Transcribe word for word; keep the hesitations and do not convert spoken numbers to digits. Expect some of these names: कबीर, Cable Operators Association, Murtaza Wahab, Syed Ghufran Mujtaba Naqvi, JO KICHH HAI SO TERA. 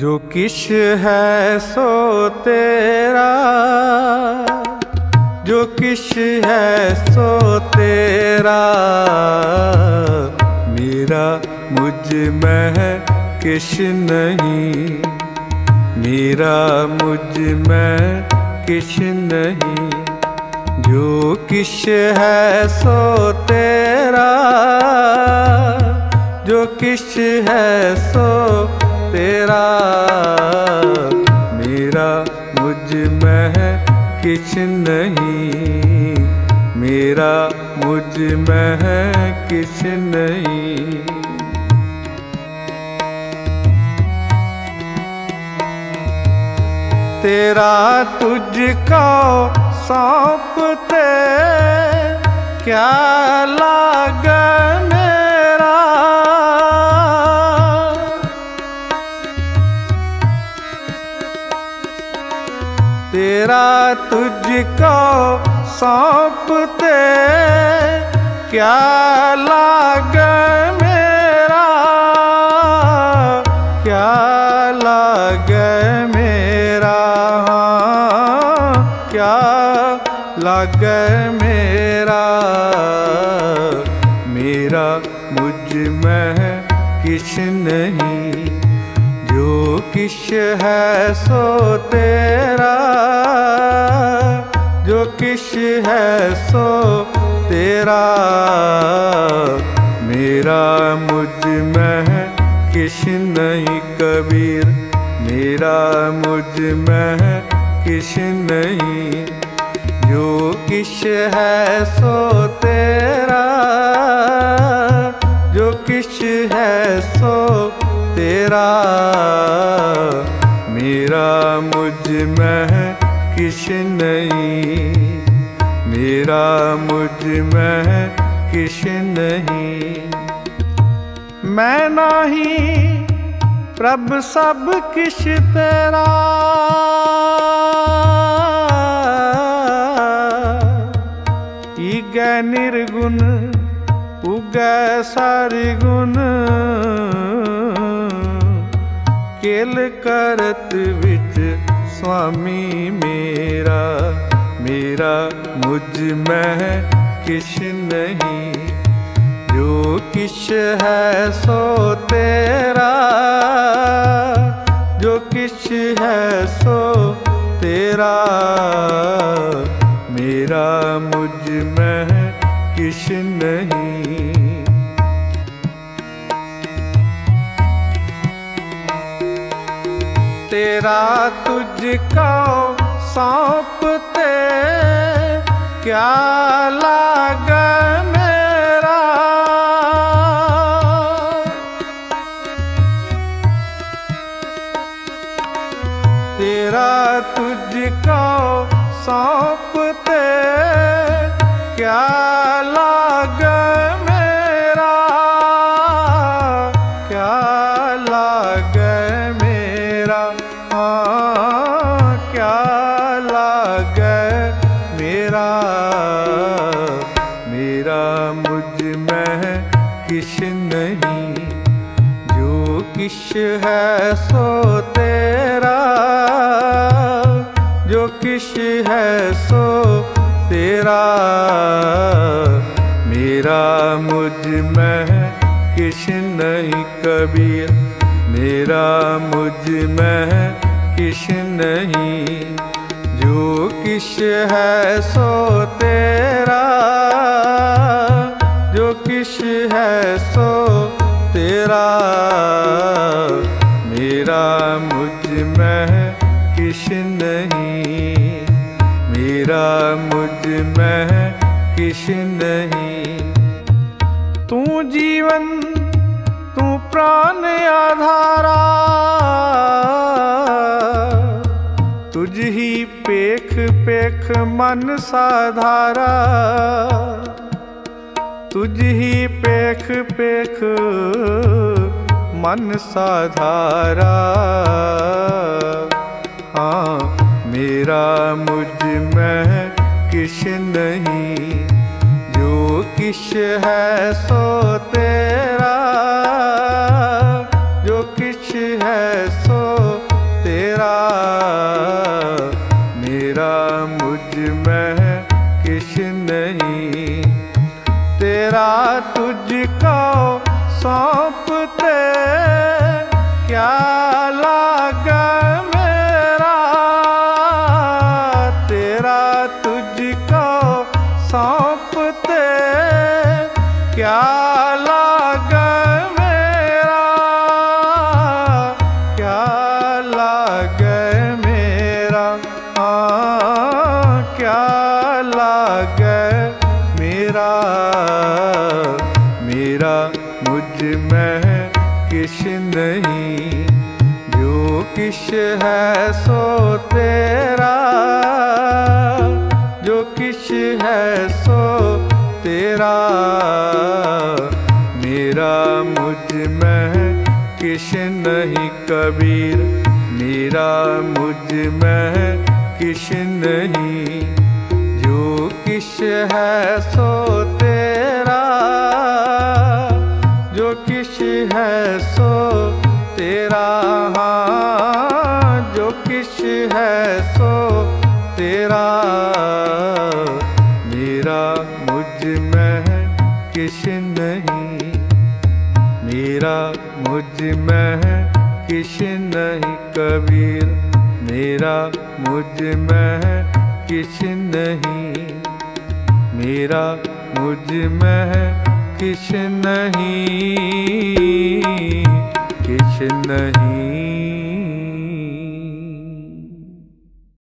जो किश है सो तेरा, जो किश है सो तेरा, मेरा मुझ में किश नहीं, मेरा मुझ में किश नहीं। जो किश है सो तेरा, जो किश है सो तेरा, मेरा मुझ में किछ नहीं, मेरा मुझ में किछ नहीं। तेरा तुझको सौंपते क्या लागे मेरा, तेरा तुझको सौंपते क्या लागे मेरा, क्या लागे मेरा, क्या लागे मेरा, मेरा मुझ में किछ नहीं। जो किछ है सो तेरा, जो किछ है सो तेरा, मेरा मुझ में किछ नहीं। कबीर मेरा मुझ में किछ नहीं, जो किछ है सो तेरा, जो किछ है सो तेरा, मेरा मुझ में किछ नहीं, मेरा मुझ में किछ नहीं। मैं नाही प्रभ सब किछ तेरा, गै निर्गुण उगै सारगुण, केल करत विच स्वामी मेरा, मेरा मुझ में किछ नहीं। जो किछ है सो तेरा, जो किछ है सो तेरा, मेरा मुझ में किछ नहीं। तेरा तुझको सौंपते क्या लागे मेरा, तेरा तुझको सौंपते क्या लागे मेरा, क्या लागे मेरा, हाँ क्या लागे मेरा, मेरा मुझ में किछ नहीं। जो किछ है सो तेरा, जो किछ है सो तेरा, मेरा मुझ में किछ नहीं। कबीर मेरा मुझ में किछ नहीं, जो किछ है सो तेरा, जो किछ है सो तेरा, मेरा मुझ में किछ नहीं, मेरा मुझ में किछ नहीं। तू जीवन तू प्राण आधारा, तुझ ही पेख पेख मन साधारा, तुझ ही पेख पेख मन साधारा, हाँ मेरा मुझ में किछ नहीं। जो किछ है सो तेरा, जो किछ है सो तेरा, मेरा मुझ में किछ नहीं। तेरा तुझको सौंपते क्या लागा मेरा, तेरा तुझको सौंपते क्या लागा मेरा, क्या लागा मेरा, हाँ क्या लागा मेरा, मेरा मुझ में किछ नहीं। जो किछ है सो तेरा, जो किछ है सो तेरा, मेरा मुझ में किछ नहीं। कबीर मेरा मुझ में किछ नहीं। जो किछ है सो तेरा, जो किछ है सो तेरा, हाँ जो किछ है सो तेरा, मेरा मुझ में किछ नहीं। मेरा मुझ में किछ नहीं। कबीर मेरा मुझ में किछ नहीं। मेरा मुझ में किछ नहीं, किछ नहीं।